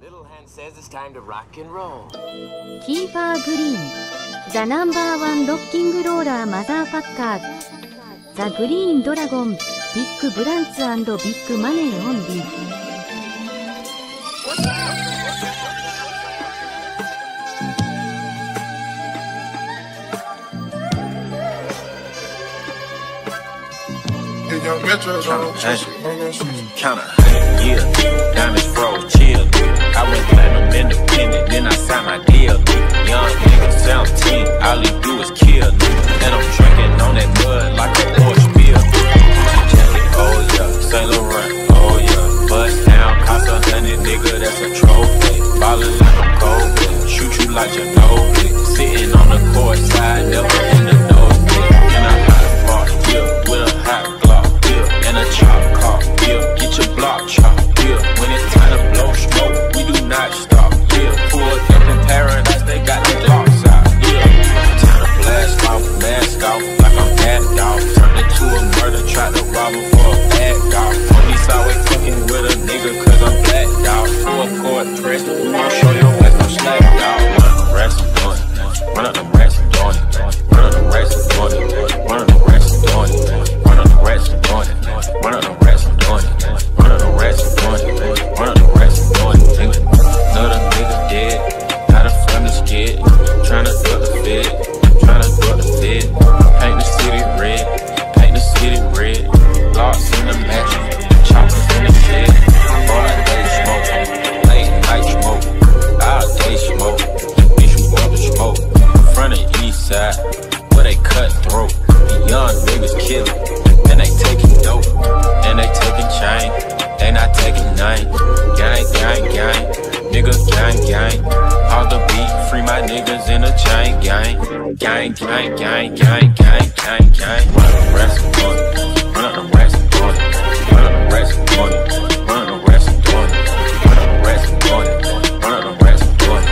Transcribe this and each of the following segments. Little Hen says it's time to rock and roll. Kiefer Green, the #1 rocking roller motherfucker, the Green Dragon, big brands and big money only. Counter, yeah, diamonds froze, chill. I went platinum independent, then I signed my deal. Young niggas, 17, all he do is kill. And I'm drinking on that mud like a orange beer. Oh yeah, Saint Laurent, oh yeah. Bust down, cost $100, nigga, that's a trophy. Ballin' like I'm Kobe, shoot you like your nose. Sitting on the court side, never in the nose. And I hot bar, yeah, with a hot Glock, yeah. And a chop car, yeah, get your block chopped. When it's time to blow smoke, we do not stop, yeah. Pulled up in paradise, they got the locks out, yeah. Time to blast off, mask off, like I'm mad dog. Turned into a murder, tried to rob him for a bad dog. Police always fucking with a nigga, cause I'm black dog. Full court press, we gon' show your ass no slack dog. One of them rats is doing it, one of them rats is doing it. One of them rats is doing it, one of them rats is doing it. One of them rats is doing it, one of them rats is doing it. One of them rats is doing it. One of the rats is doing it, nigga. Another nigga dead. Got a family scared. Tryna duck the fed. Tryna duck the fed. Paint the city red. Paint the city red. Locks in the mattress. Choppers in the bed. All day smoke. Late night smoke. All day smoke. Bitch, you want the smoke. In front of east side. Where they cut throat. The young niggas killing. And they taking dope. And they taking chain. They not taking nine, gang, gang, gang, nigga, gang, gang. Hold the beat, free my niggas in a chain, gang, gang, gang, gang, gang, gang, gang, gang. One of them rats is doing it, one of them rats is doing it, one of them rats is doing it, one of them rats is doing it, one of them rats is doing it, one of them rats is doing it,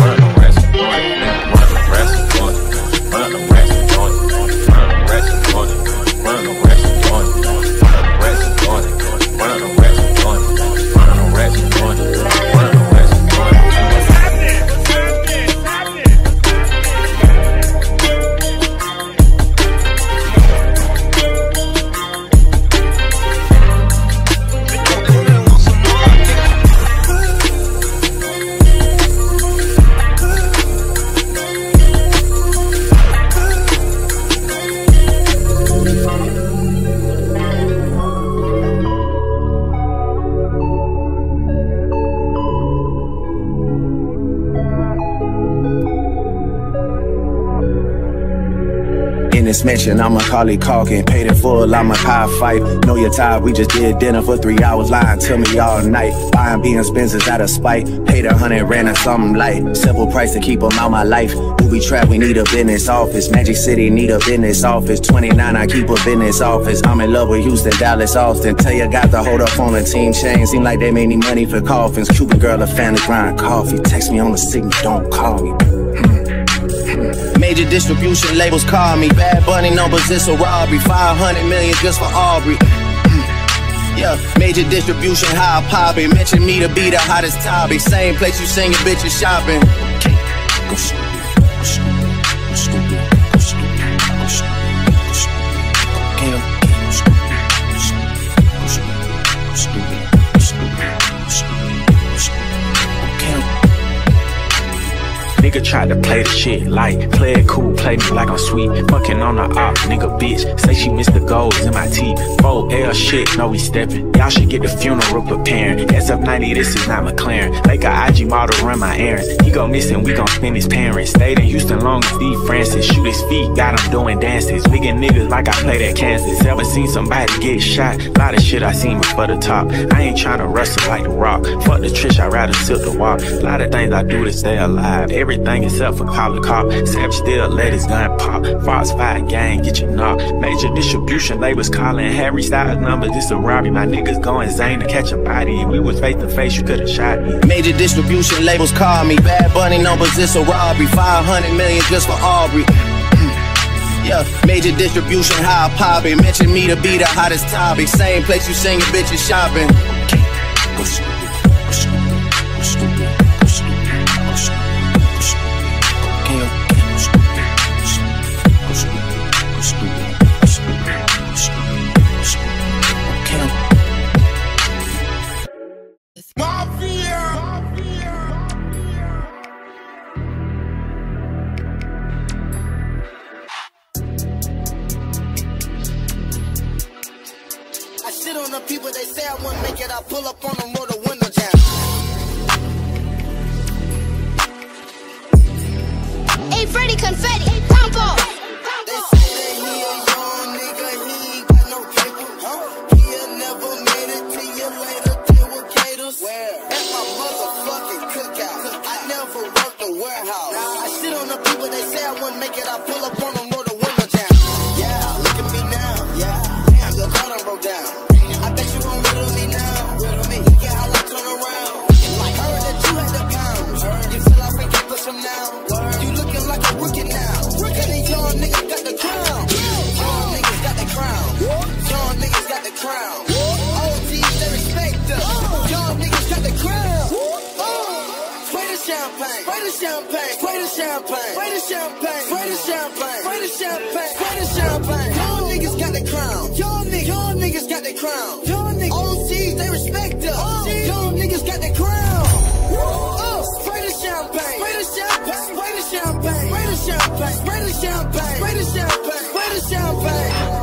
one of them rats is doing it, one of them rats is doing it, one of them rats is doing it, one of them rats is doing it, one of them rats is doing it, one of them rats is doing it. One of them rats is doing it. One of them rats is doing it. One of them rats is doing it. What's happening? What's happening? What's mention, I'm a collie caulking, paid it full, I'm a high fight. Know you're tired, we just did dinner for 3 hours, lying to me all night. Buying being Spencer's out of spite, paid $100 or something light. Simple price to keep them out my life. Booby trap, we need a business office. Magic City need a business office. 29, I keep a business office. I'm in love with Houston, Dallas, Austin. Tell you got the hold up on the team chain. Seem like they made me money for coffins. Cuban girl, a fan of grind coffee. Text me on the signal, don't call me. Major distribution labels call me. Bad Bunny numbers, it's a robbery. 500 million just for Aubrey. Yeah, major distribution, high poppin'. Mention me to be the hottest topic. Same place you singin', bitches shopping. Go stupid, go stupid, go stupid, go stupid, go stupid, go stupid. Nigga tried to play the shit like, play it cool, play me like I'm sweet. Fucking on the op, nigga bitch. Say she missed the goals in my teeth. 4L shit, no we steppin'. Y'all should get the funeral preparing. SF90, this is not McLaren. Make a IG model run my errands. He go missing, we gon' spin his parents. Stayed in Houston long as D. Francis. Shoot his feet, got him doing dances. Wiggin' niggas like I played at Kansas. Ever seen somebody get shot? Lot of shit I seen before the top. I ain't tryna wrestle like The Rock. Fuck the trish, I'd rather sip the walk. Lot of things I do to stay alive. Everything except for call a cop. Sap still let his gun pop. Fox 5 gang, get your knock. Major distribution labels calling. Harry Styles numbers, it's a robbery. My niggas going Zane to catch a body. If we was face to face, you could've shot me. Major distribution labels call me. Bad Bunny numbers, it's a robbery. 500 million just for Aubrey. Yeah, major distribution, high poppin'. Mention me to be the hottest topic. Same place you singin', bitches shopping. Go stupid, that I pull up on them with the window down. Hey, Freddy Confetti, pump up. They say that he a young nigga, he ain't got no paper. He'll never made it till you later deal with caters. At my motherfucking cookout, I never worked a warehouse. I shit on the people, they say I wouldn't make it, I pull up on them. Champagne, spray the champagne, spray the champagne, spray the champagne, spray the champagne, spray the champagne. Y'all niggas got the crown. Y'all niggas got the crown. Y'all niggas, OGs, they respect us. Y'all niggas got the crown. Spray the champagne, spray the champagne, spray the champagne, spray the champagne, spray the champagne, spray the champagne, spray the champagne.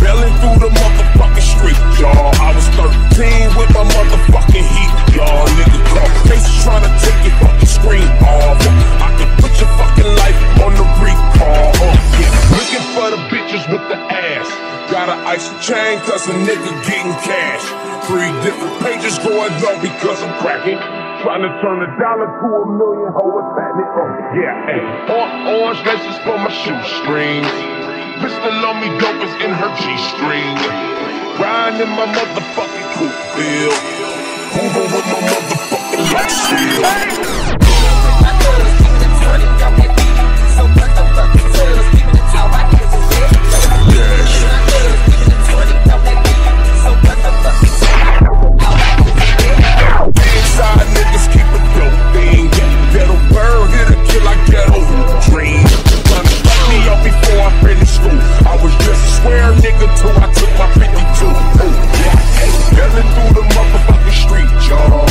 Belling through the motherfucking street, y'all.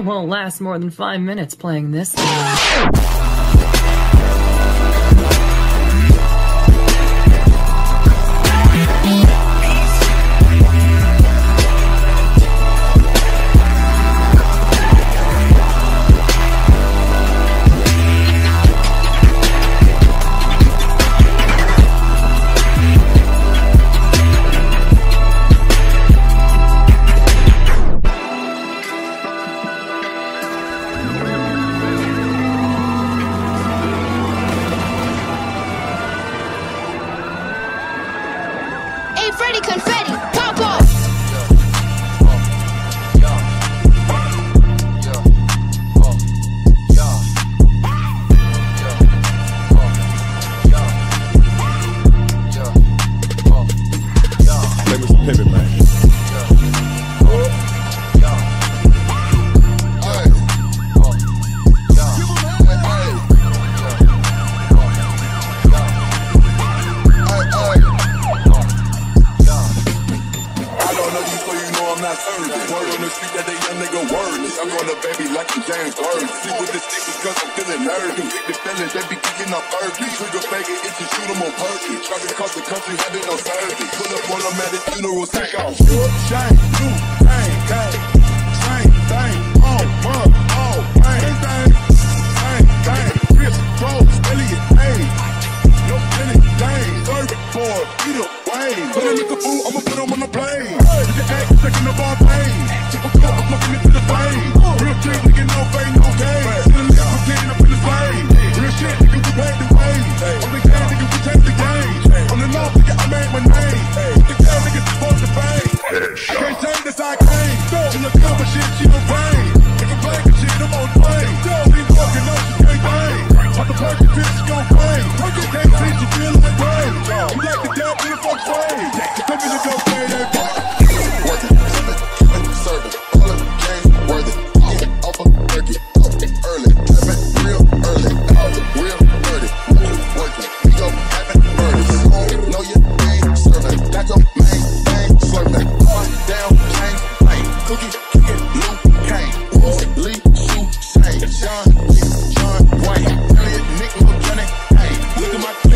You won't last more than 5 minutes playing this. Freddy confetti, pop off. Play with some pivot, man. Word on the street that they young nigga wordless. I'm gonna baby like I'm James Harden. See with the stick because I'm feeling nervous. The fellas they be kicking up early. Trigger faggot, it's a shoot 'em on purpose. Driving across the country, had it on service. Pull up on 'em at his funeral, sick off. Short shine, you ain't got it. Same thing, on mud, all pain. Same thing, Chris Rose, Elliot Payne. No penny dang, 34, Peter Wayne. Put a nigga fool, I'ma put 'em on the plane. Checking the ball pain, I'm looking into the flame. Real shit, nigga, no fame, no game. Still a nigga, I'm getting up in the flame. Real shit, nigga, we paid the way. On the game, nigga, we changed the game. On the north, nigga, I made my name. The girl, nigga, supposed to pay. I can't change this, I came. She look up and shit, she don't rain. If I'm playing shit, I'm on the plane. She fucking up, she can't bang. I'm the perfect bitch, she gon' bang. You can't see, she feelin' the pain. You like the damn beautiful flame. Let me just go play that game. John Wayne, Elliot, Nick, Johnny, hey, look at my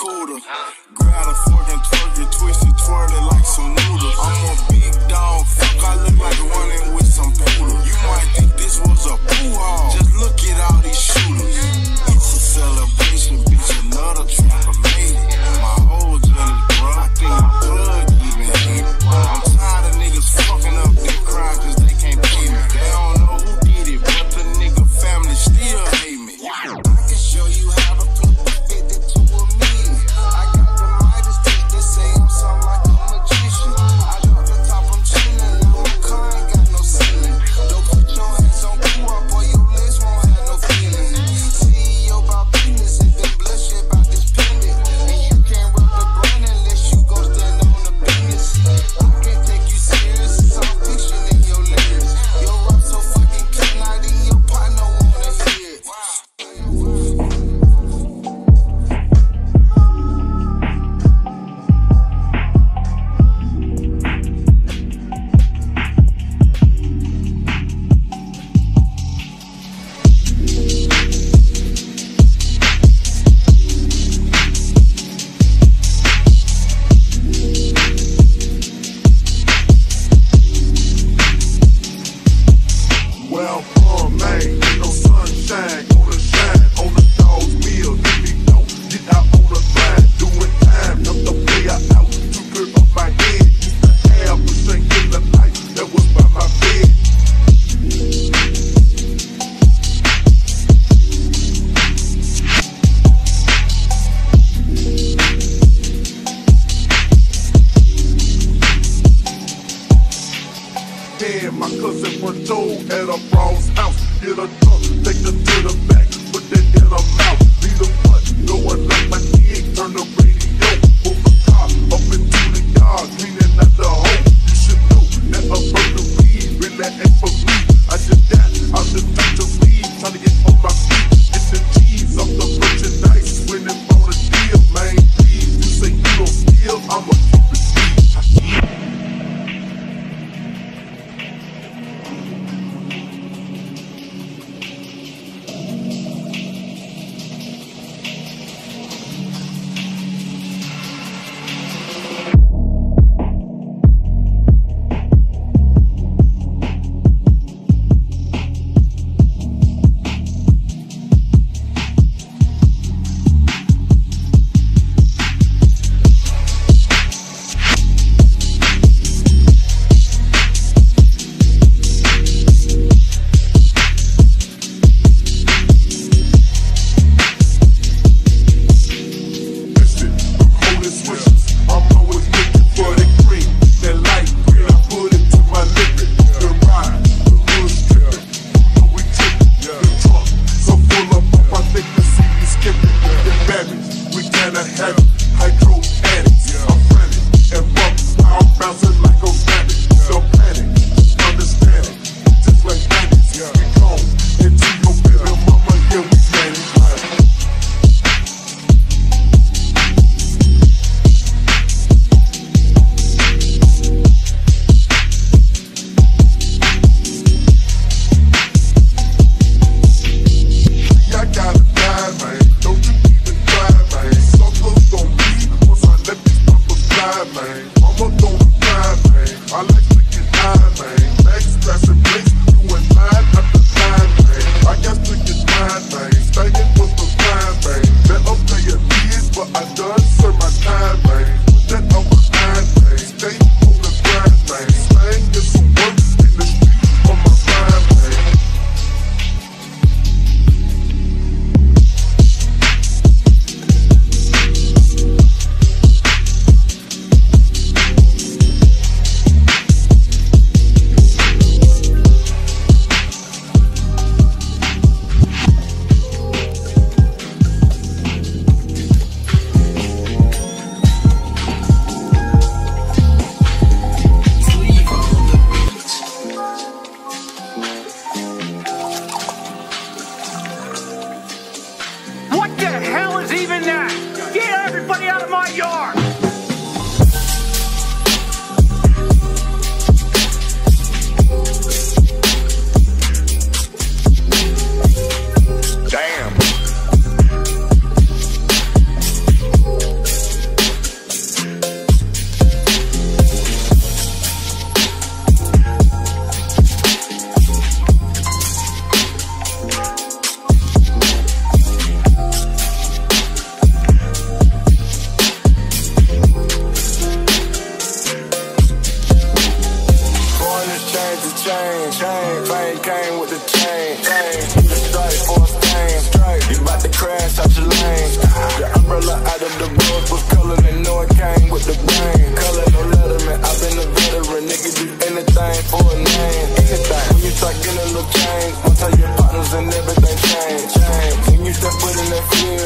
cooler. Grab a fork and twerk it, twist it, twirl it like some noodles. I'm a big dog, fuck, I look like running with some poodle. You might think this was a poo-haul, just look at all these shooters. It's a celebration, bitch, another trapper made it. My whole journey, bro, I think my plug even hit it. I'm tired of niggas fucking up their crime cause they can't pay me. They don't know who did it, but the nigga family still hate me. I can show you how to put the 50 to a million. I got the Midas touch, they say I'm something like a magician. I drop the top, I'm chilling, now my car ain't got no ceiling. Don't put your hands on cool, I boy, your legs won't have no feeling. CEO about business, and then bless you about this pendant. And you can't rub the brand unless you go stand on the business. I can't take you serious, it's all fiction in your lyrics. Your rap so fucking clean, I think your partner wanna hear it.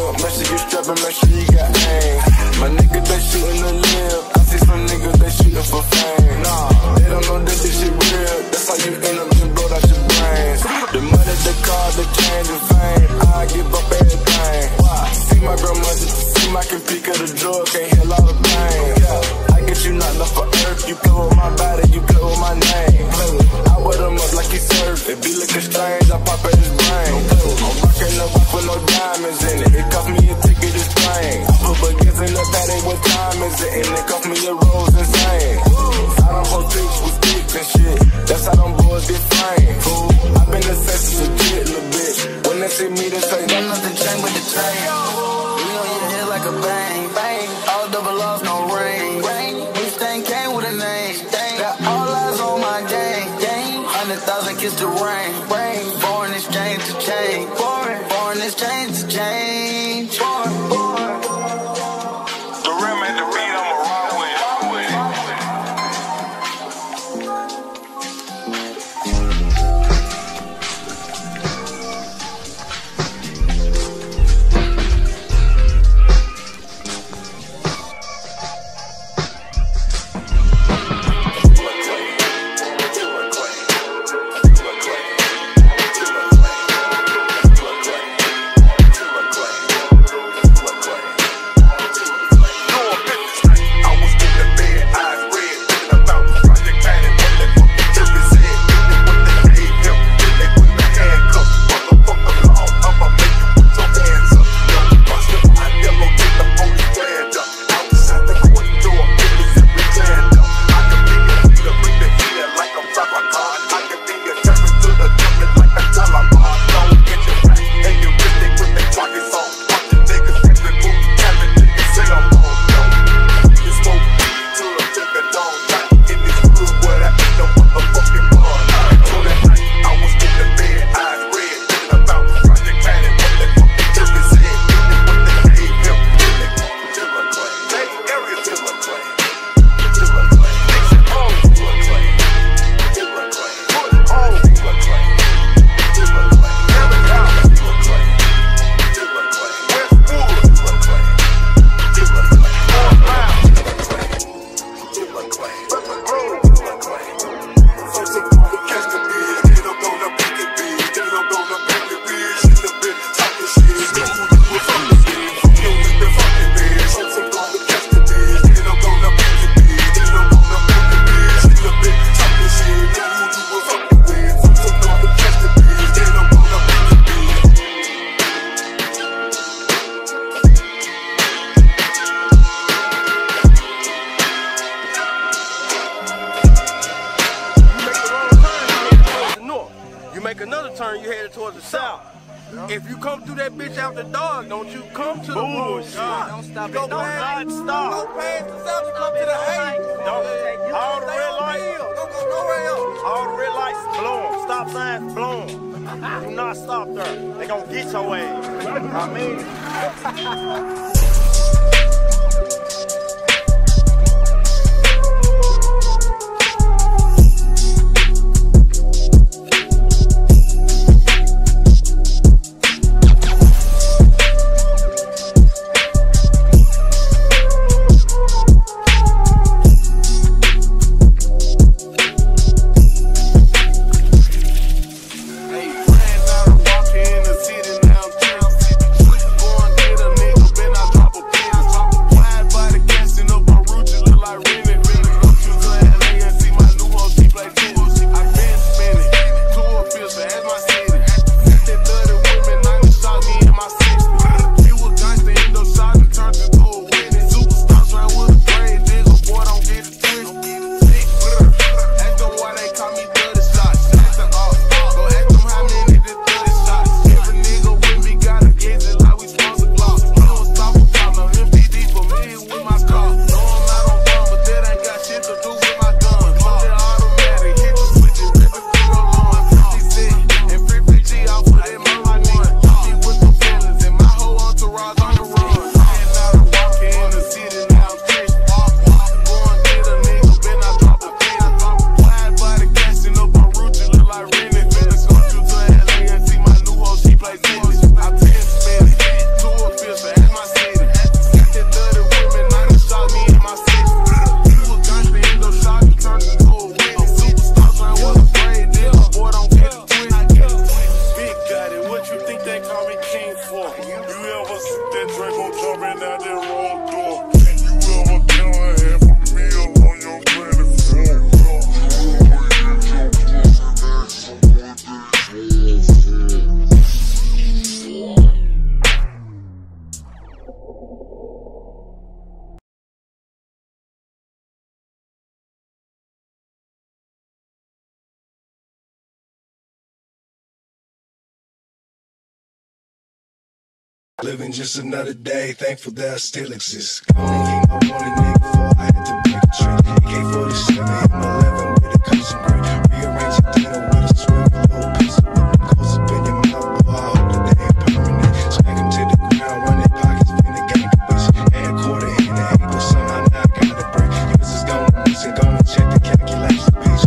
real. Make sure you strapping, make sure you got aim. My nigga, they shootin' to live. I see some niggas, they shootin' for fame. Nah, they don't know that this shit real. That's how you end up getting blowed out your brains. The money, the car, the change, the fame. I give up everything. See my grandmother, see my compete, cause the drug can't heal all the pain. I get you knocked off for earth. You play with my body, you play with my name. I wet him up like he surfed. It be looking strange, I pop at his brain. I'm rockin' up with no diamonds in it. It cost me a ticket to train. I put baguettes in the patty with diamonds in it. And it cost me a rose insane. I don't hold tricks with sticks and shit. That's how them boys get framed. I've been obsessed with a kid, little bitch. When they see me, they say, don't nothing change with the train. We on your head like a bang, bang. All double off, no ring. This thing came with a name. Got all eyes on my gang. 100,000 kiss the rain. Foreign exchange to change. Foreign exchange to change. The rim at the beat, I'ma ride with it. Another turn, you headed towards the south. Yep. If you come through that bitch out the dog, don't you come to the road. Don't stop it. Don't not stop. Go past the south, you come to the eight. Don't. All the red lights. Don't go nowhere else. All the red lights blown. Stop signs blown. Do not stop there. They gonna get your ass. I mean. Nigga gon' jump in at that wrong door. Can you ever count a half a meal on your planet food? Living just another day, thankful that I still exist. Only game I wanted, nigga, before I had to make a trick. AK-47 in my leather with a custom grip. Rearrange your dinner with a swift little piece of whip. Close up in your mouth, boy, I hope that they ain't permanent. Smack them to the ground, run their pockets, been a gang of bitch. And a quarter in the ankle, somehow now I gotta break. Cause it's gonna miss it, gonna check the calculation, bitch.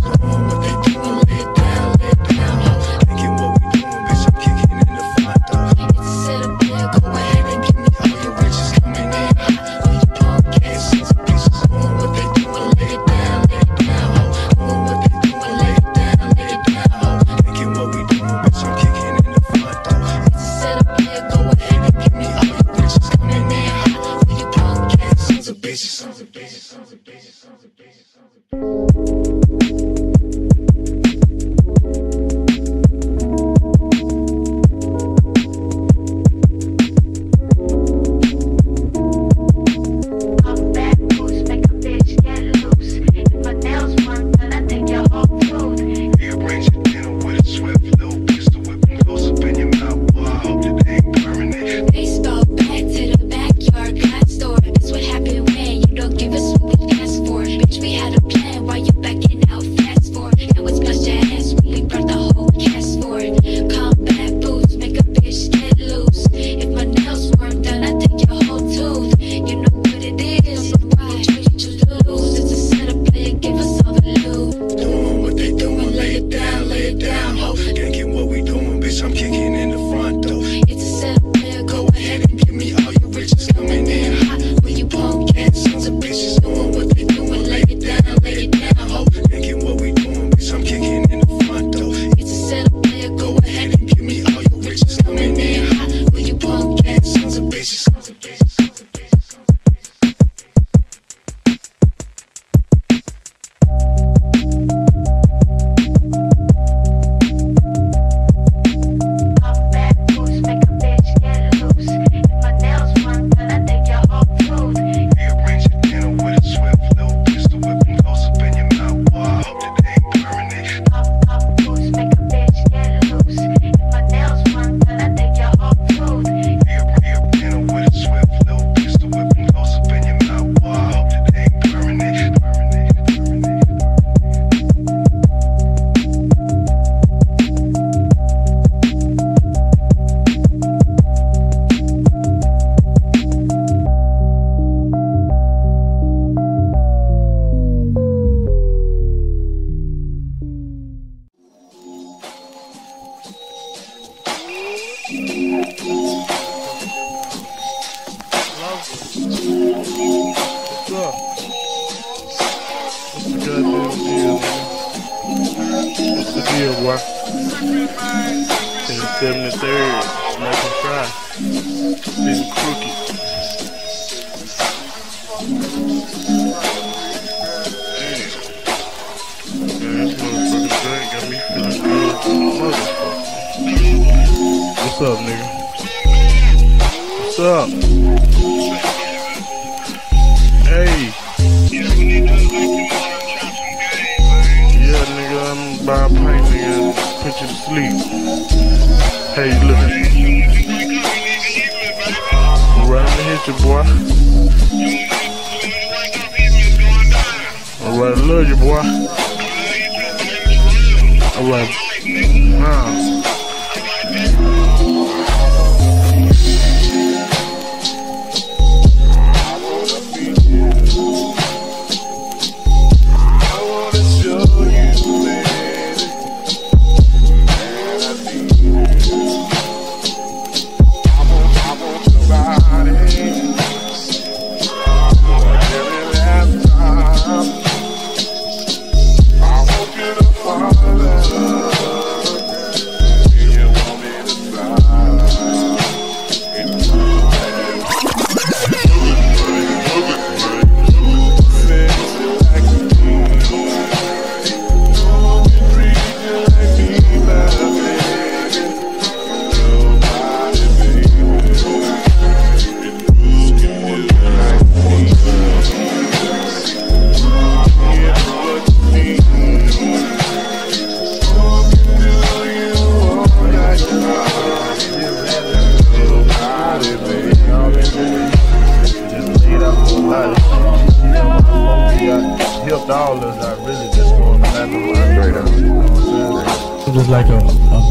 dollars, I really just going to have them. Just like a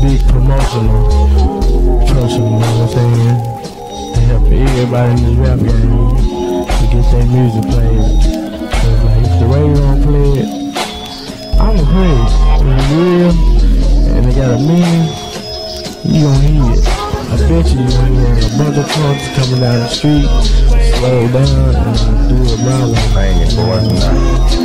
big promotional trust, you know what I'm saying? To help everybody in this rap game to get their music played. Cause like if the radio don't play it, I'm a crazy. It's real, and they got a million, you gon' hear it. I bet you gonna hear a bunch of trucks coming down the street, slow down, and do it around like banging for us now.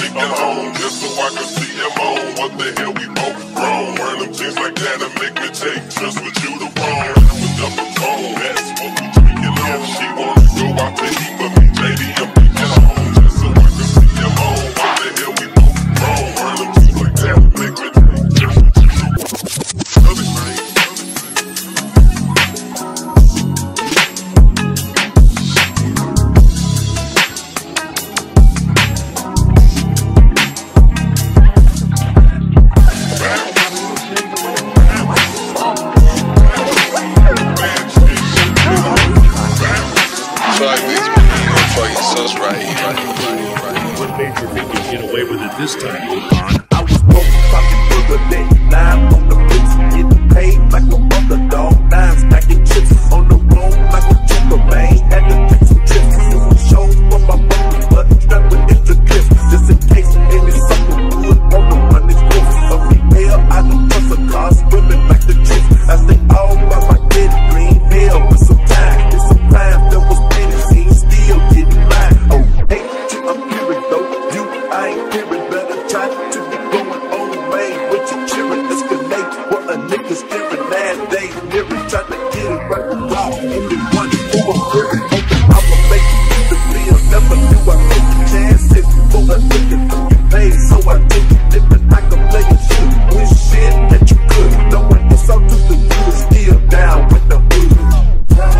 keep it on, just so I can see him on. What the hell, we both grown. Wearing them jeans like that and make me take trips with you to Rome. With up and phone, that's what we drinking on. She wants to go out to eat with me, baby, I'm keeping on, just so I can see him on. What the hell, we both grown. Wearing them jeans like that and make me take trips with you to Rome. What made you think you'd get away with it this time, Lupon? I was broke, popping for the neck. Now I'm on the bricks, getting paid like a underdog. Now I'm stacking chips on the road like a chipper, man. Had to take some chips, it was show for my money, but strapped with extra clips, just in case any sucker would on the running course. Of the hell, I done bust a car, swimming like the chips. I stay all by my dead green hell with some time. It's some time that was finishing, still getting mine. Oh, hey, I'm hearing though, you, I ain't hearing, better try to be going on, man. With your cheering, it's connect. What a nigga's hearing, man, they nearing, trying to get it right without anyone who I'm hearing. I'ma make you do the deal, never knew I took the chance. If you for a nigga, you paid, so I did it. Different, I can play your shit, with shit that you could. Knowing it's all to the you is still down with the hood. Like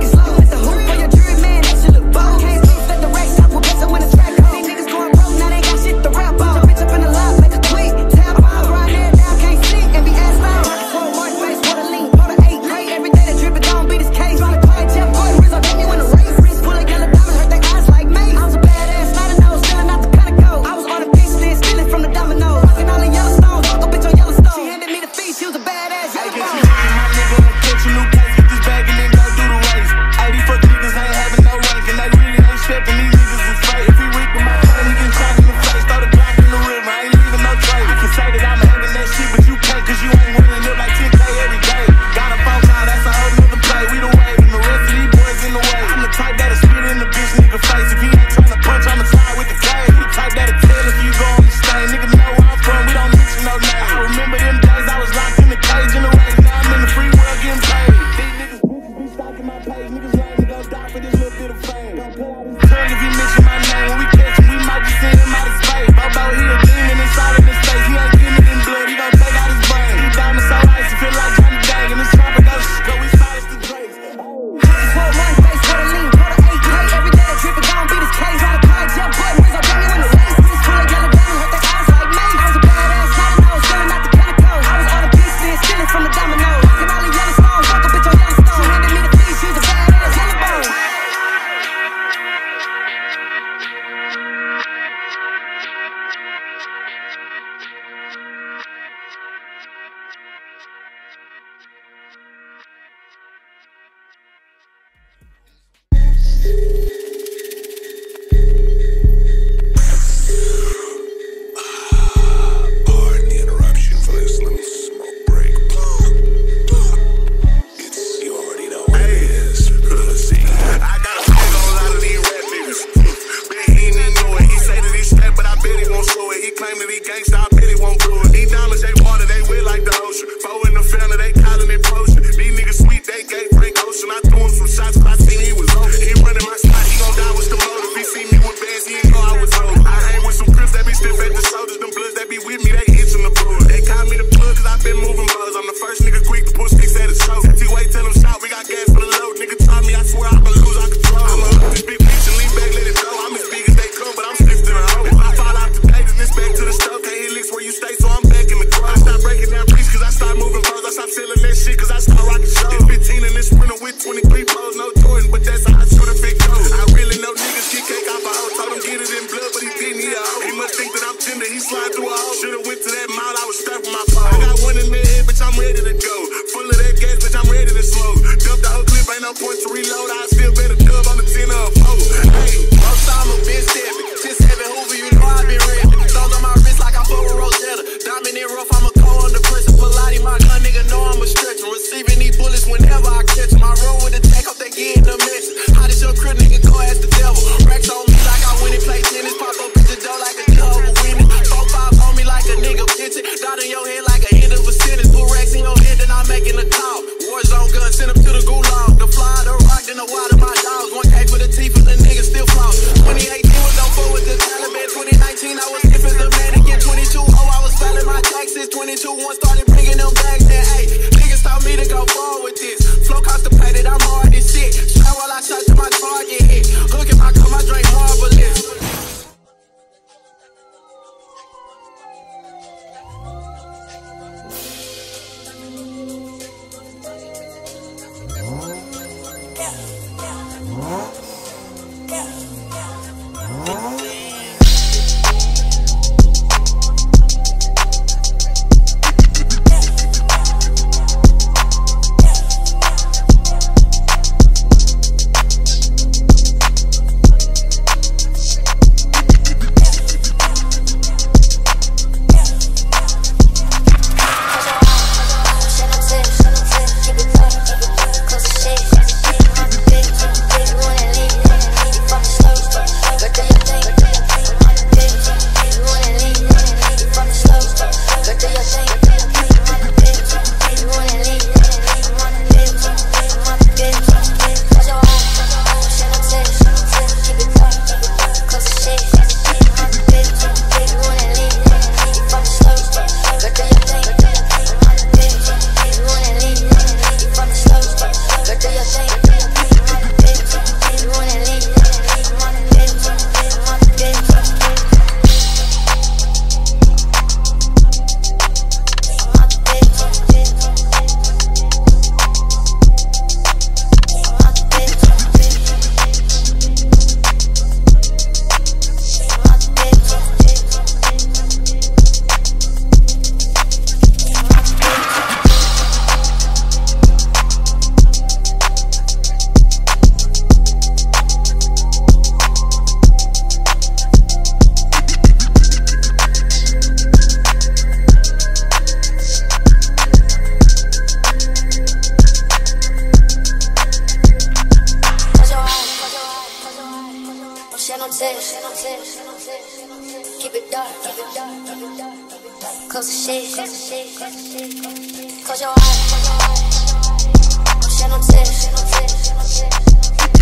it's long, it's a hoop for your dream, man, that should look bold. them bags that ayy. Niggas told me to go forward with this. Flow constipated, I'm hard as shit. Try while I shot to my target hit. Look at my cup, I drink marvelous. Keep it dark, close the shade, close your eyes, shine on tears,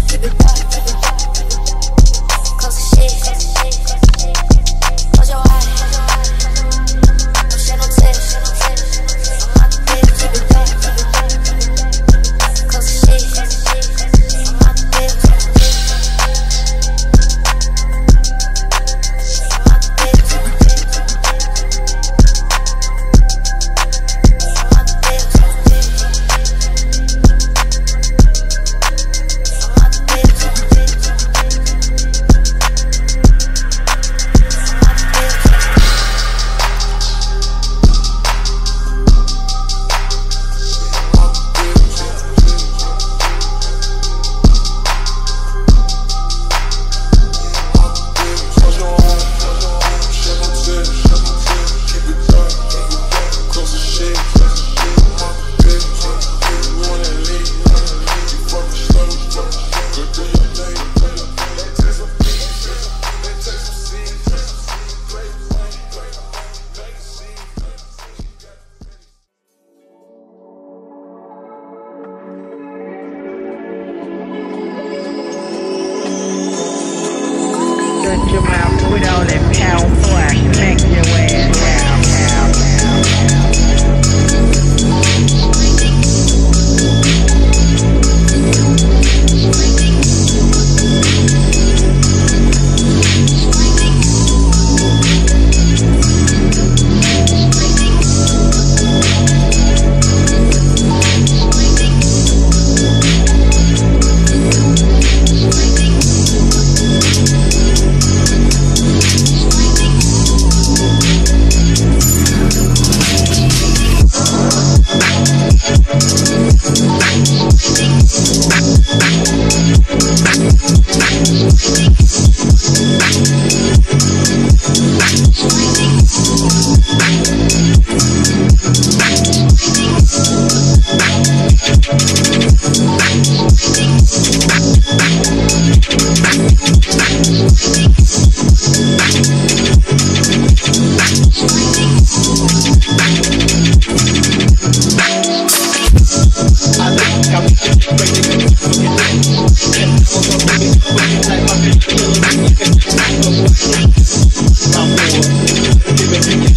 keep it dark, close the shade.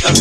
I'm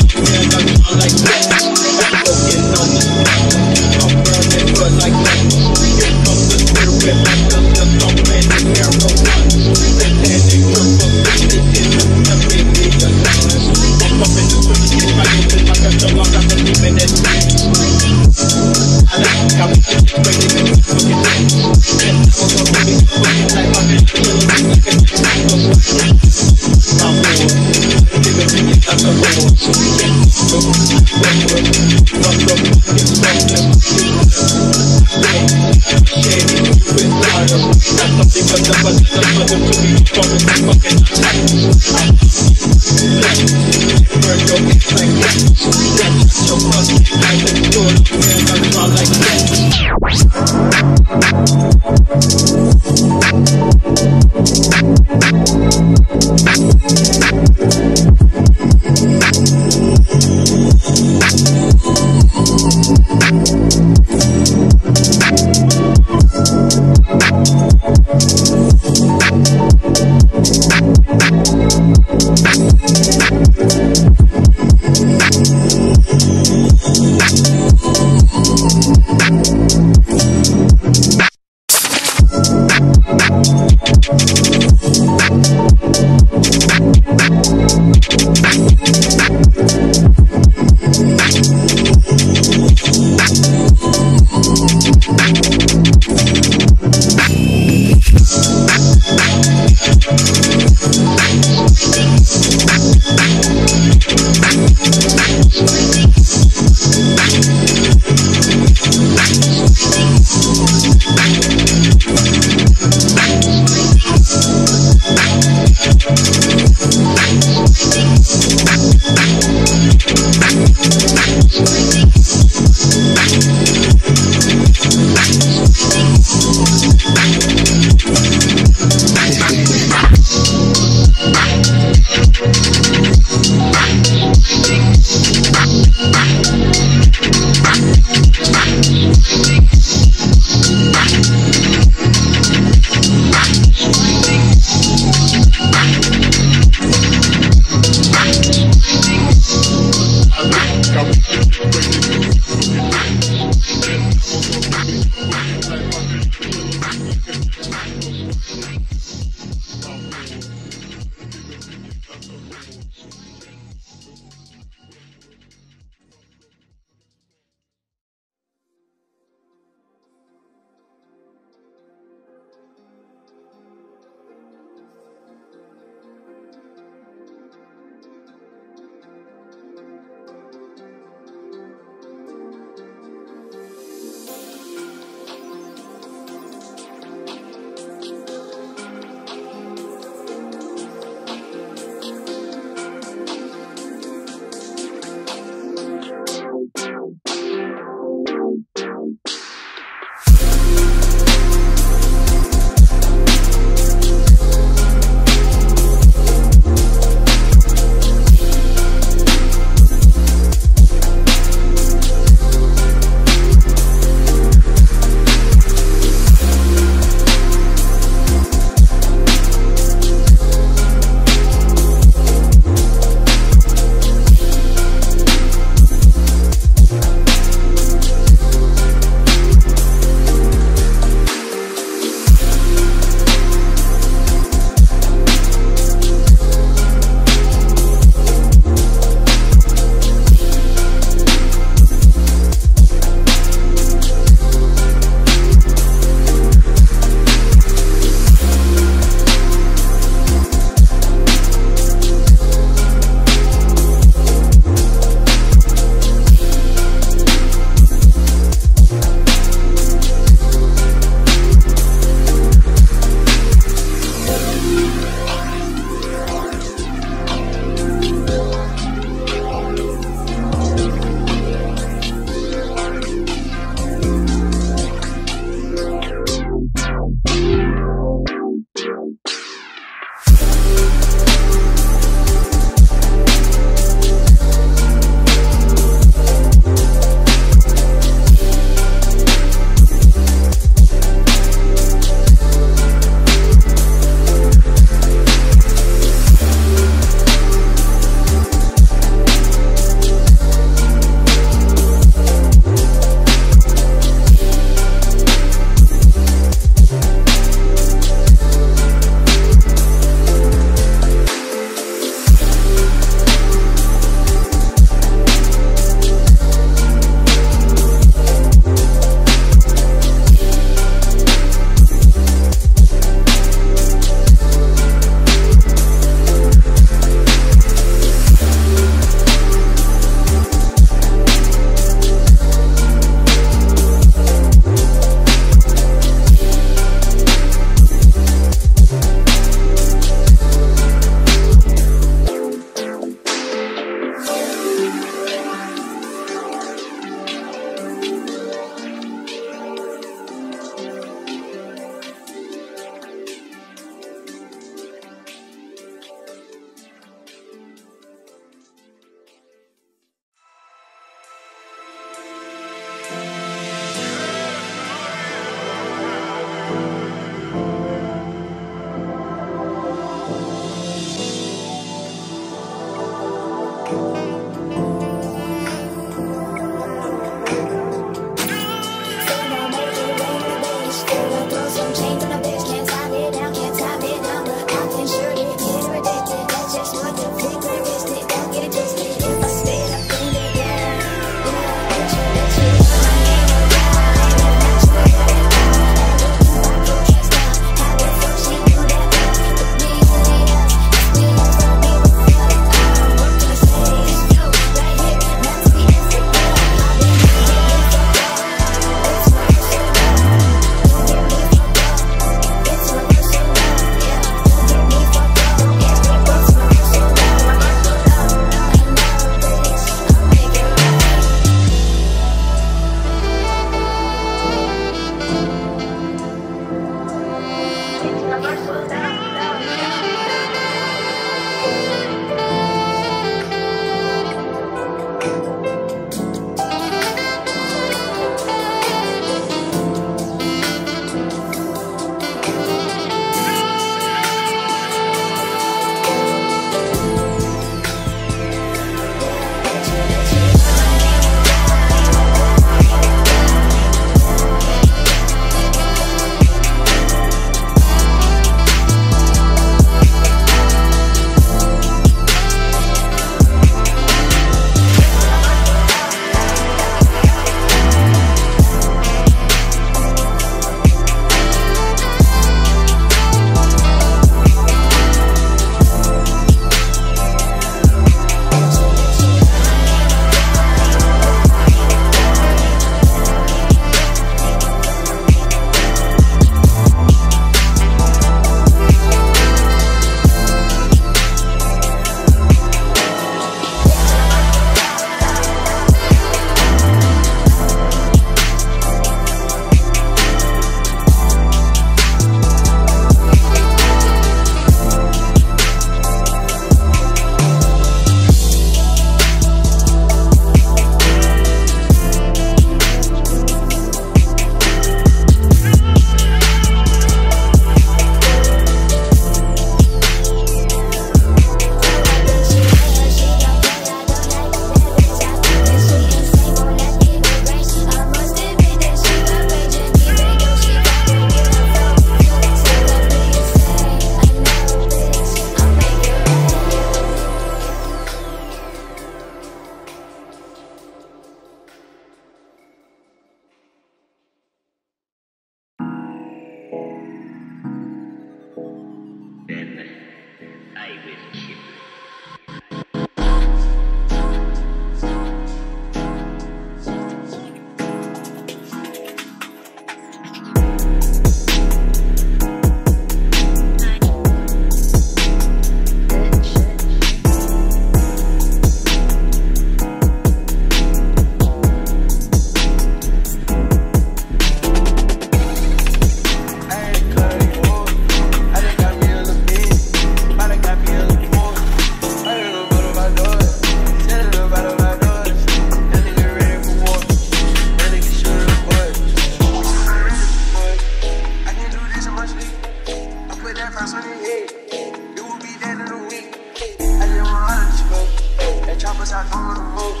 cause I know I'm home.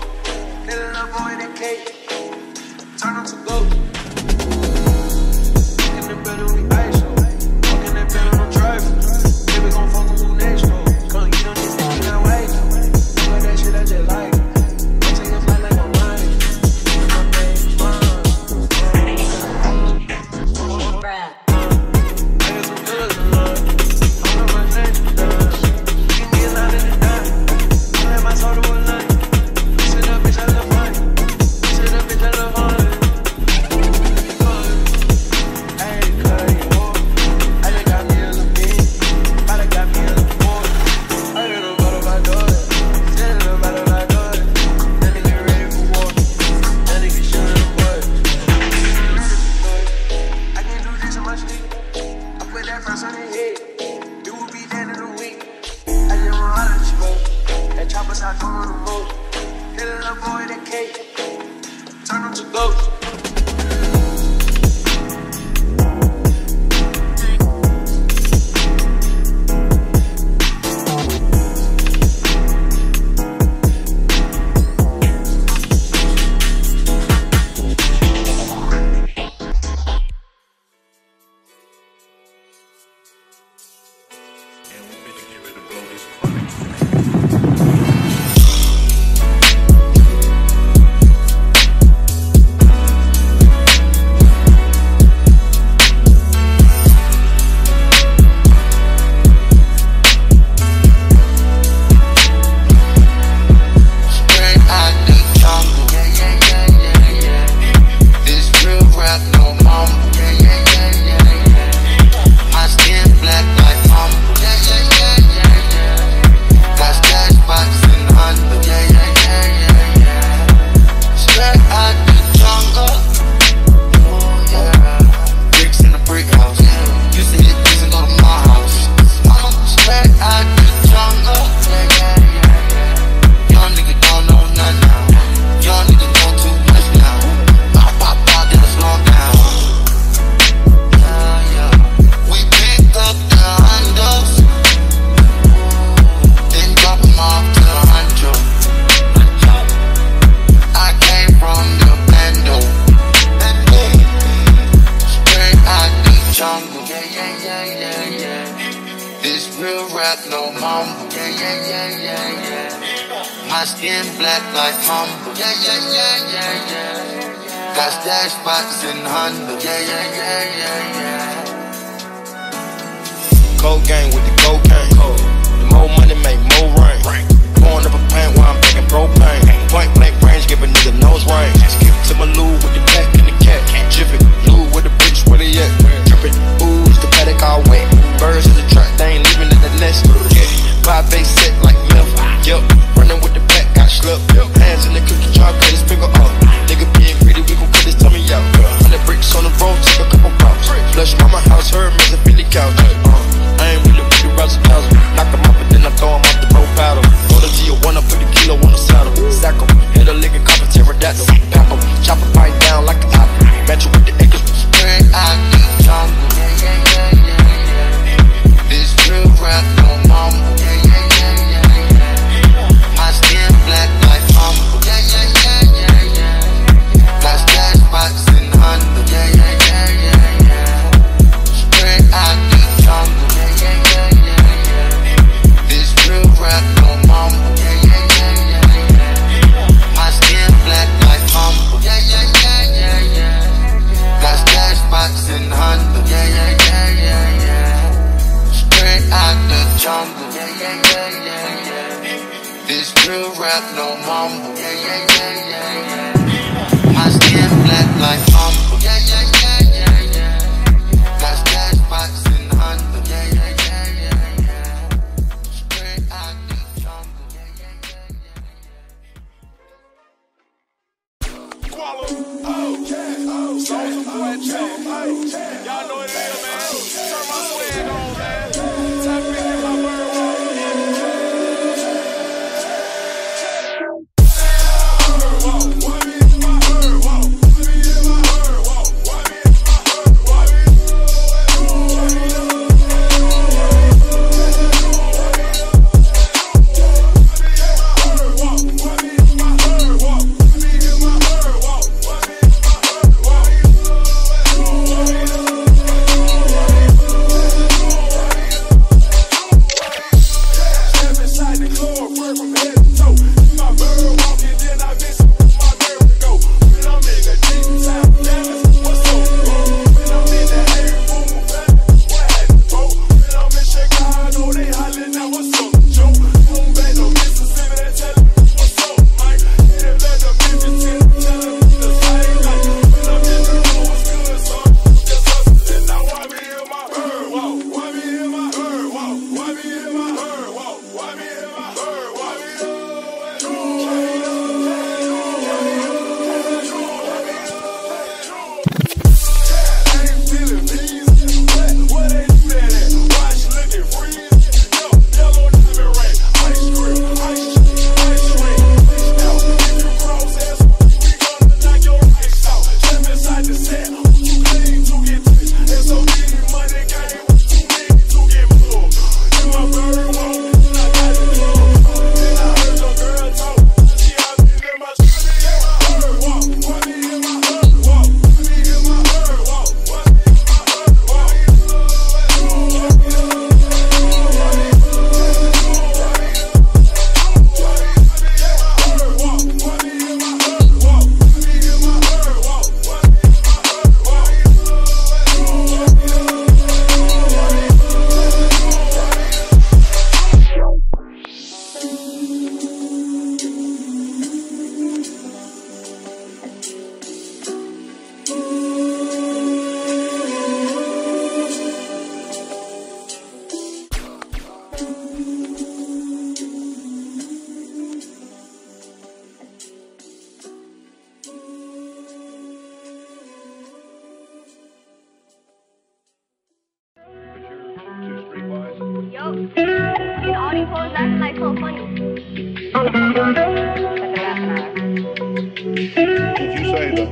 Get it up on the cake, turn up to gold. Walking the better we ice, walking that better I'm driving. They we gon' fuck who next though, gonna get on this thing that way. But that shit I just like, I take a flight like my mind. My name is Bruh. What?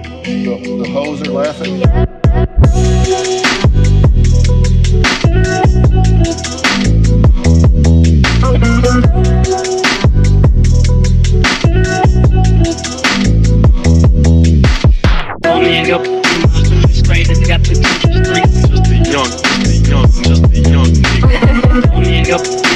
the hoes are laughing. We got the bad dealer drunk,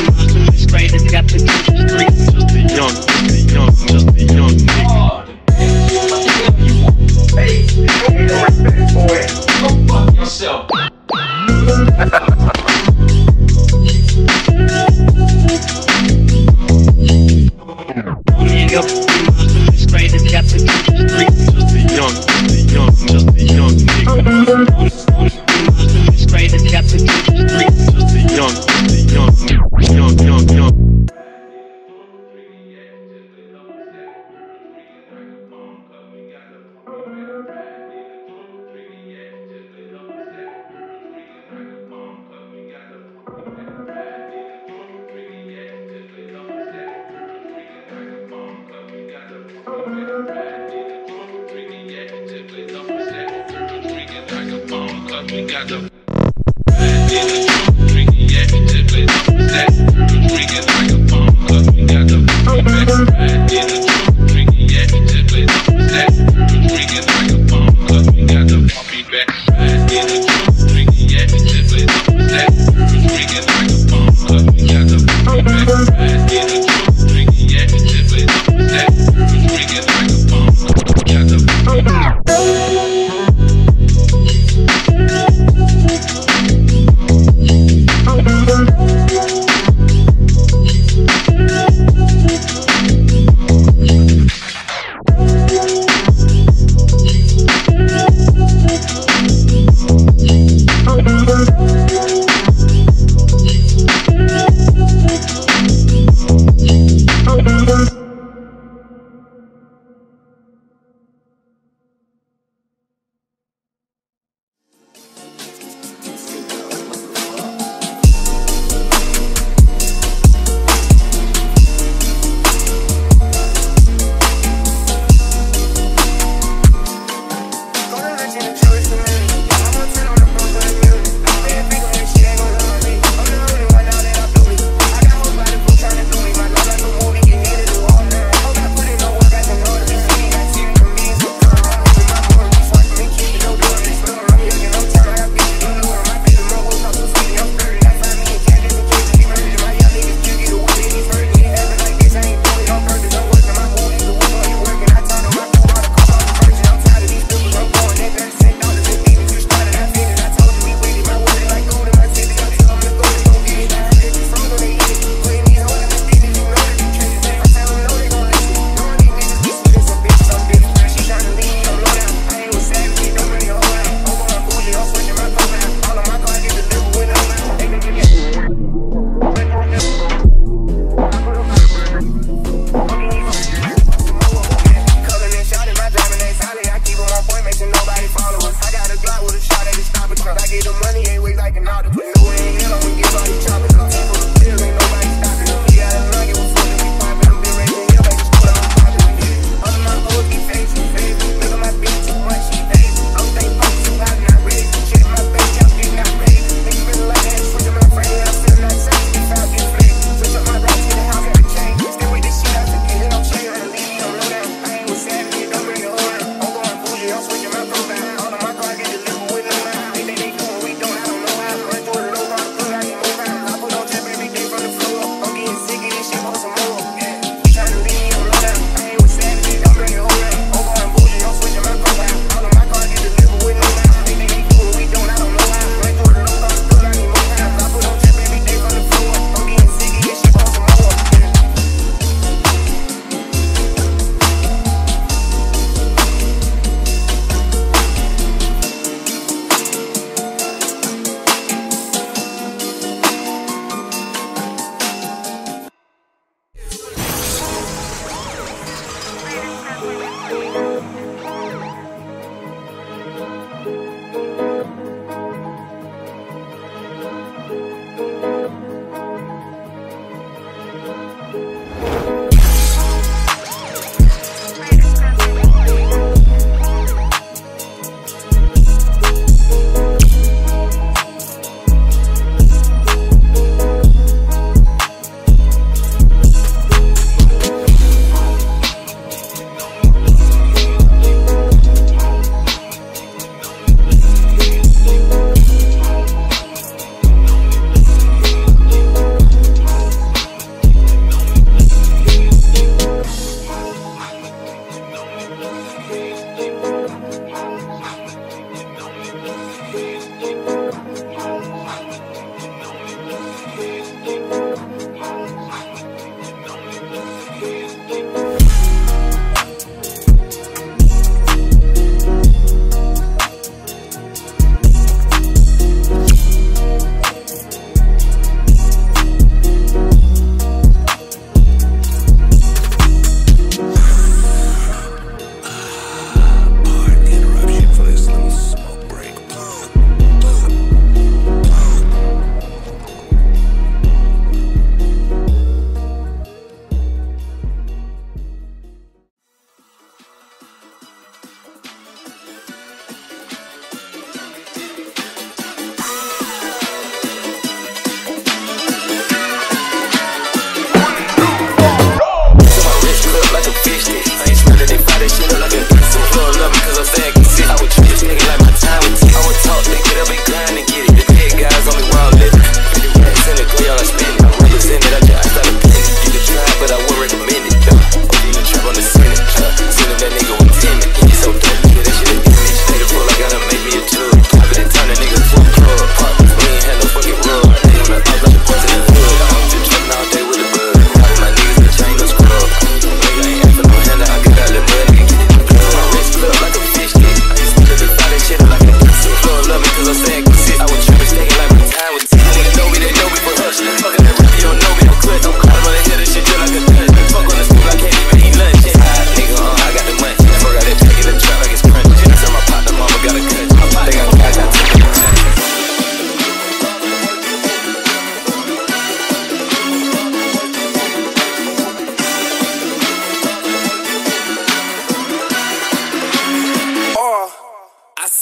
drinking at me to play up with that. Drinking like a bomb, cause we got the bad dealer drunk, drinking at me to play up with that. Drinking like a bomb, cause we got the feedback. Bad dealer drunk, drinking at me to play up with that. Drinking like a bomb, cause we got the feedback. Bad dealer drunk, drinking at me to play up with that. Drinking like a bomb, cause we got the feedback.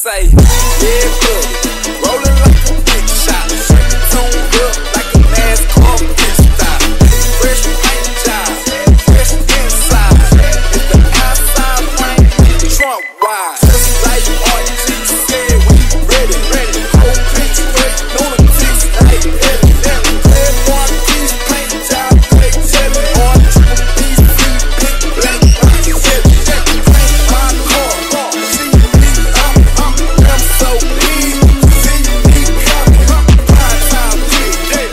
say, yeah, look, rolling like a big shot, tuned up like a NASCAR pit stop. Fresh paint job, fresh inside, if the outside rain, Trump wide. Just like RG said, we ready, ready. Whole pitch straight, no the ticks, like heavy, heavy. Clear one piece, paint job, big jelly. RG, BC, big black, like jelly. Paint my car, see me, I'm so easy. See me coming, prime time hit, we get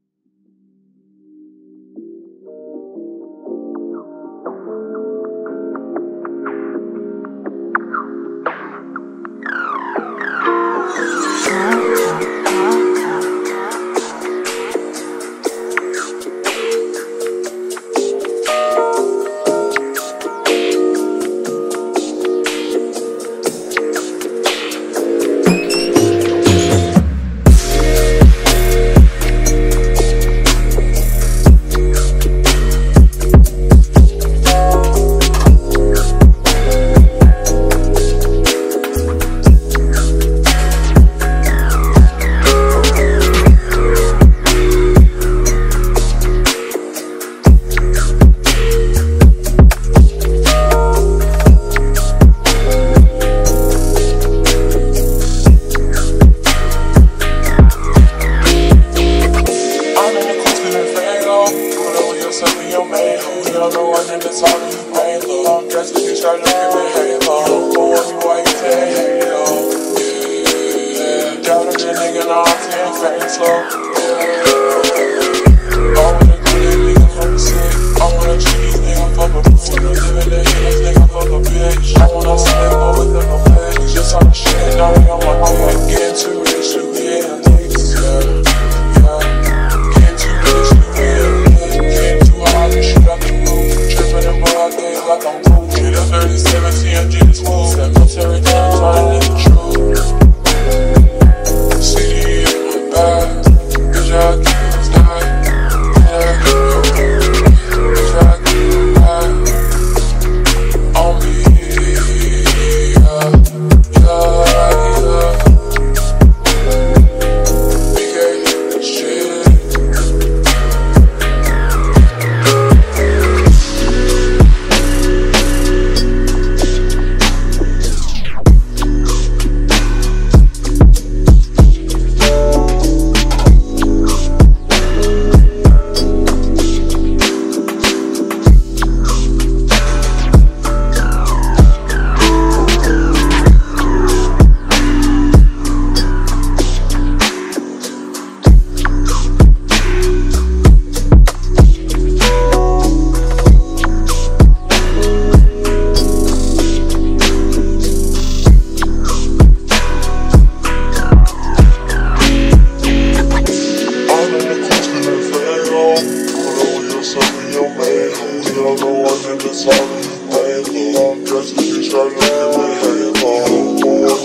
money. Ice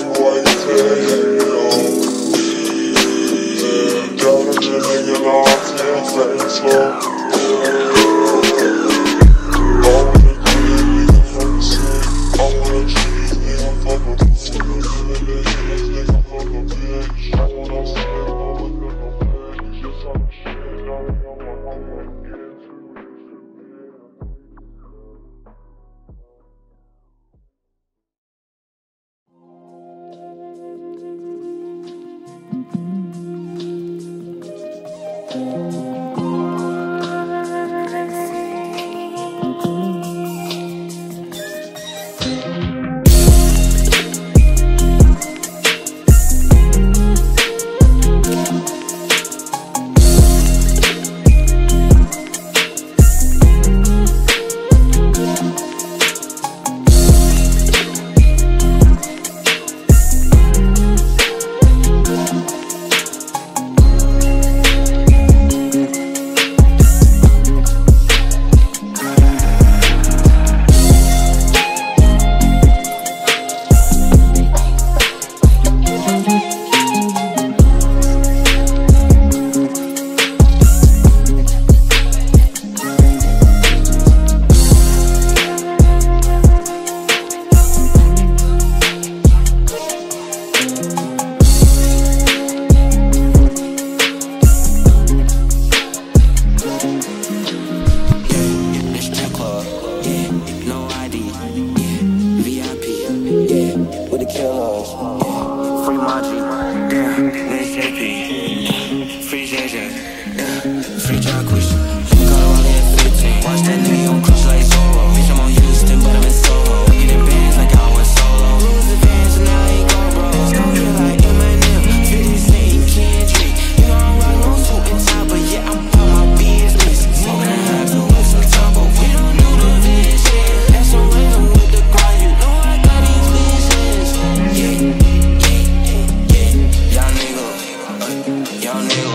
up like TV, Johnny. Yeah, I'm living like that. And I'm blind like that. Or I'm blind like that. In this blind real wood like a baseball bat. free drug wish. Got around here at 15. Watch that nigga on crush like Zorro. Bitch, I'm on Houston, but I'm in Soho. Looking in bands like I went solo. Losing bands and I ain't got bros. Don't get like Eminem, 50 Cent, Kendrick. You know I'm right on suit and tie, but yeah, I'm on my business. Smoking hot to with some time, but we don't do the vision. That's a rhythm with the grind, you know I got these visions. Yeah. Y'all nigga, y'all nigga.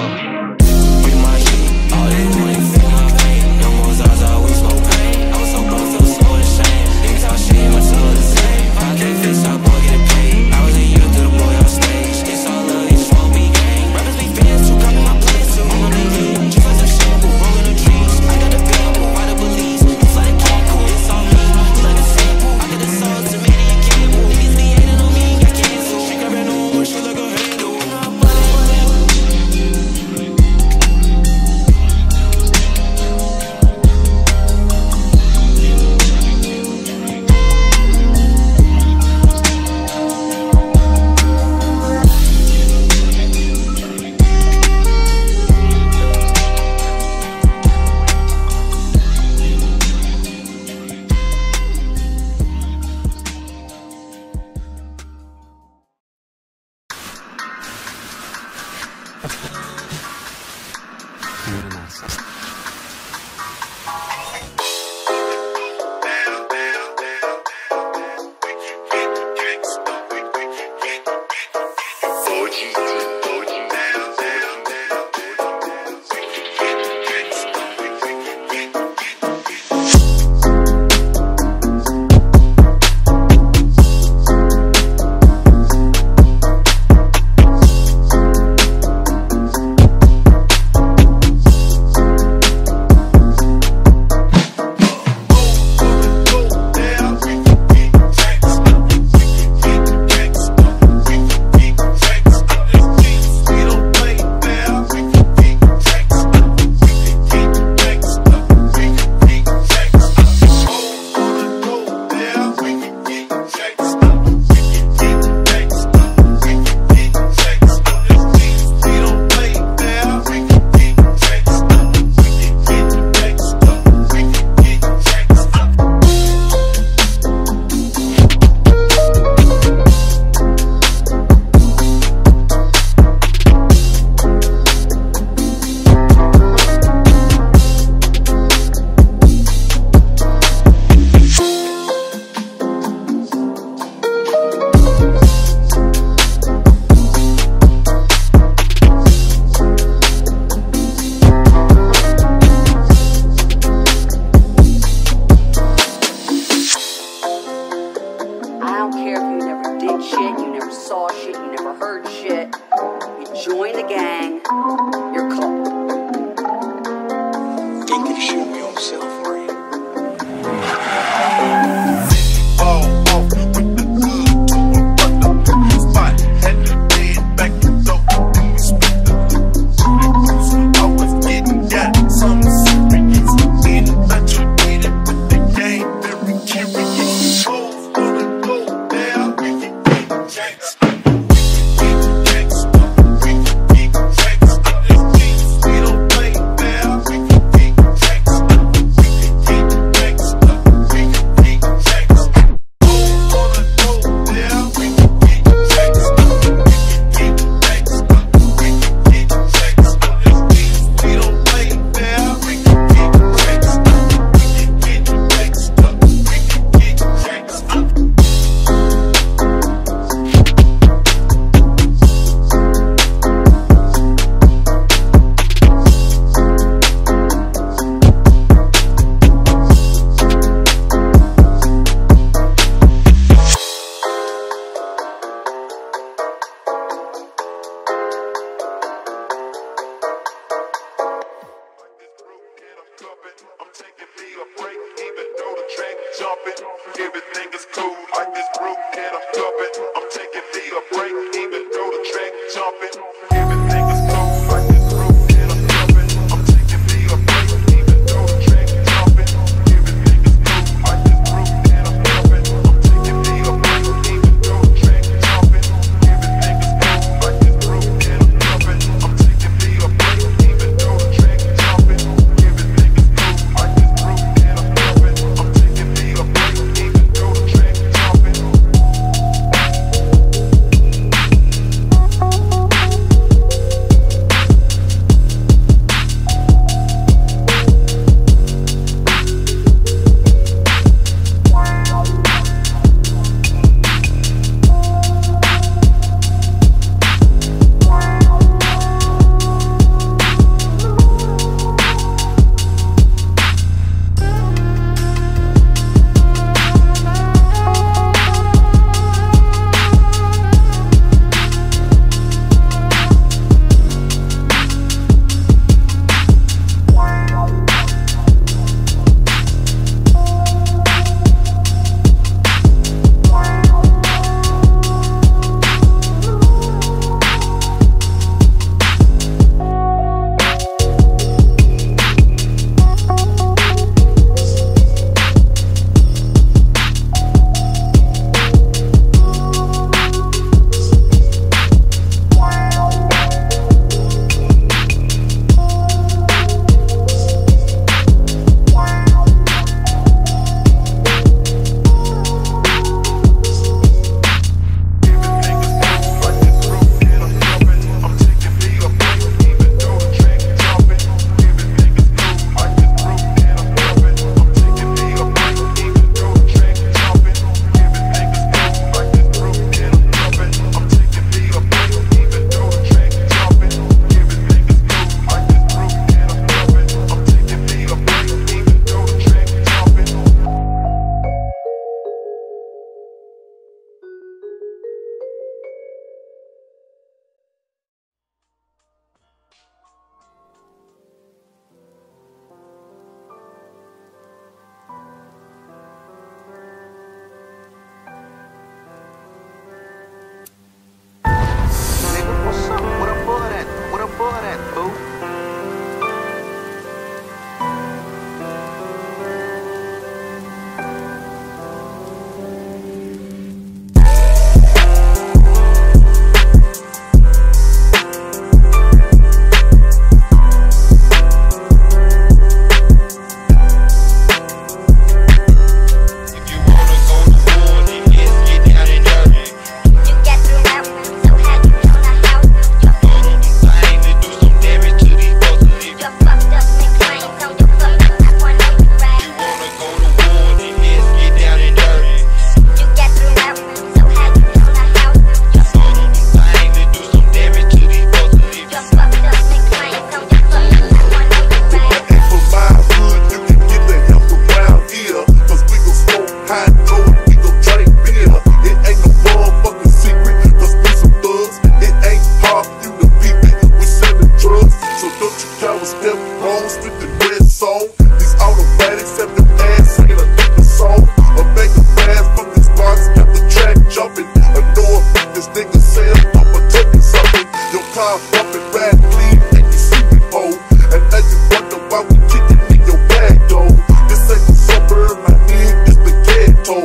rose with the red soul. These automatics have the ass singing a different song. I'm making fast, but these bars kept the track jumping. I know if this nigga says I'ma take it something. Your car bumping, ride clean, and you see me old. And I just wonder why we kicking in your bag, though. This ain't the suburb, my nigga, it's the ghetto.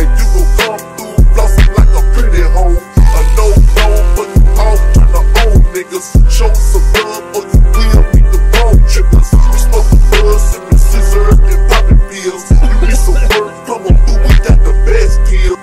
And you gon' come through flossing like a pretty hoe. I know, no, but you all tryna own niggas. Show some love, but you will be the bone trippers. You smoke the buzz, sipping scissors, and popping pills. You need some work, come on through, we got the best deal.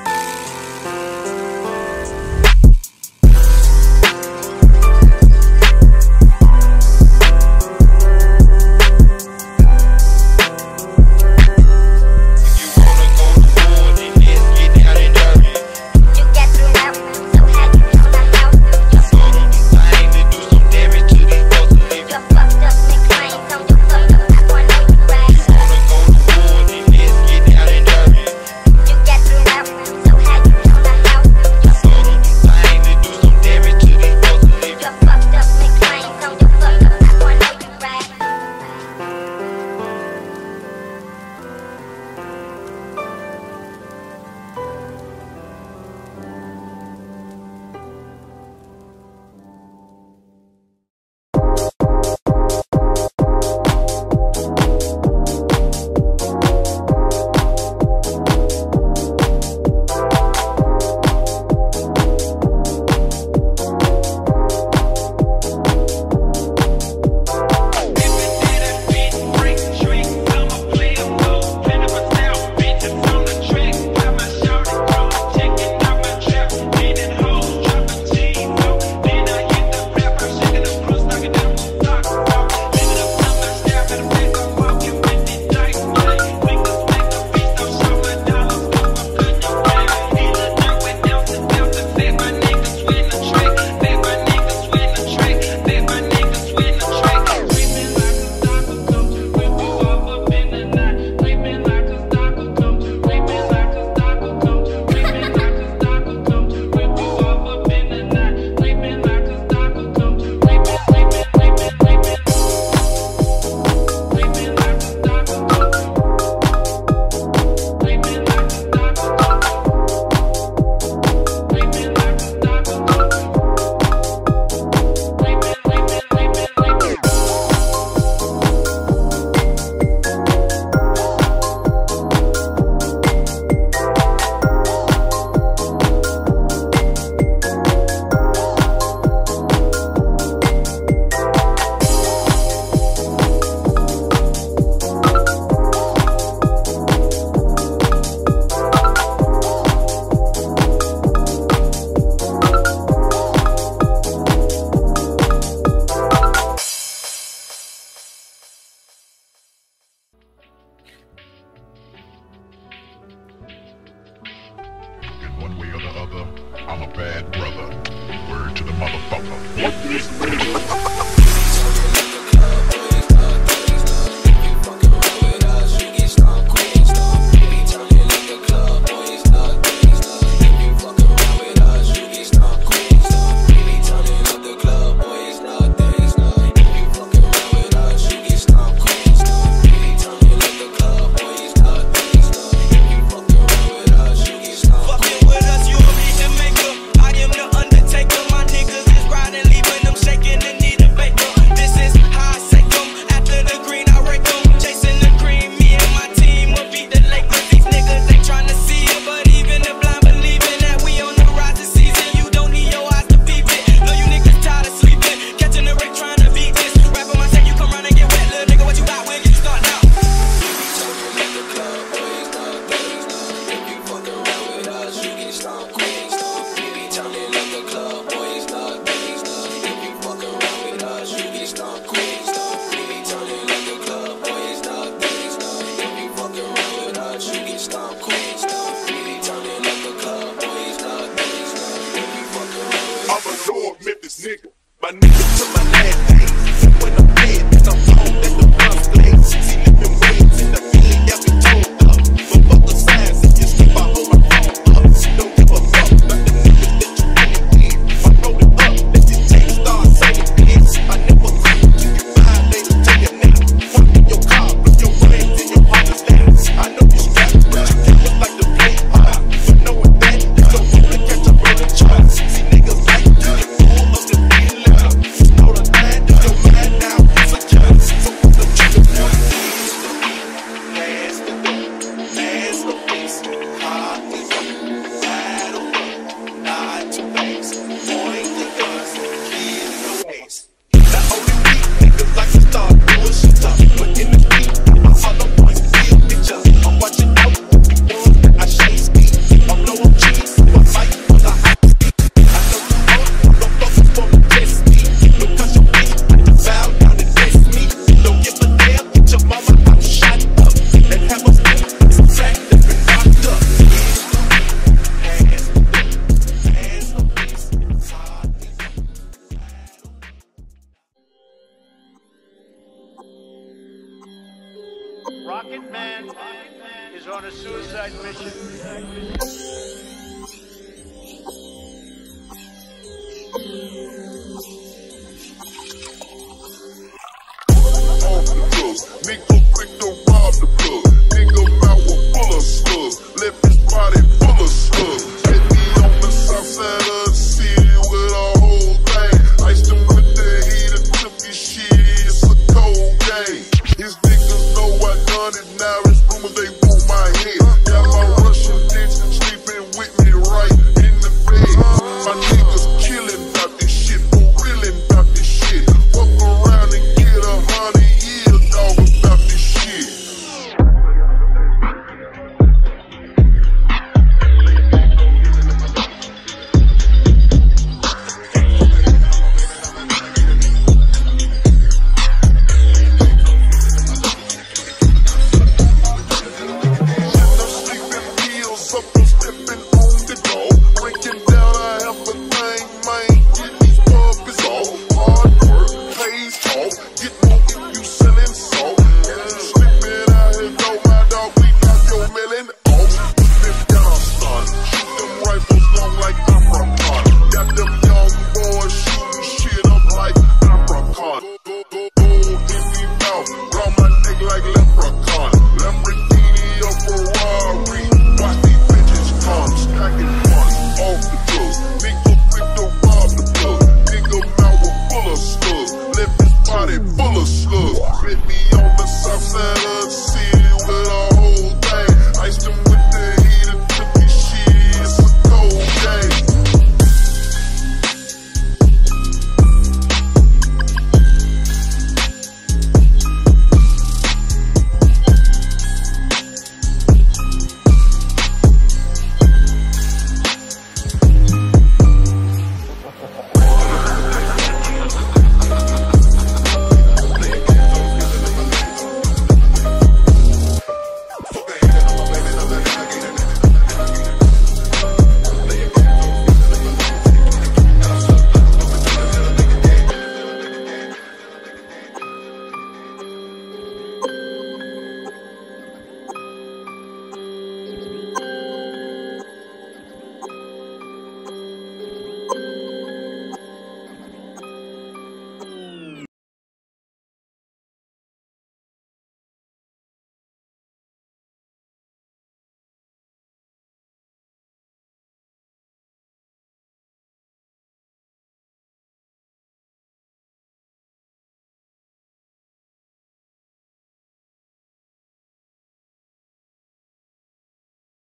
Need Rocket Man is on a suicide mission. Like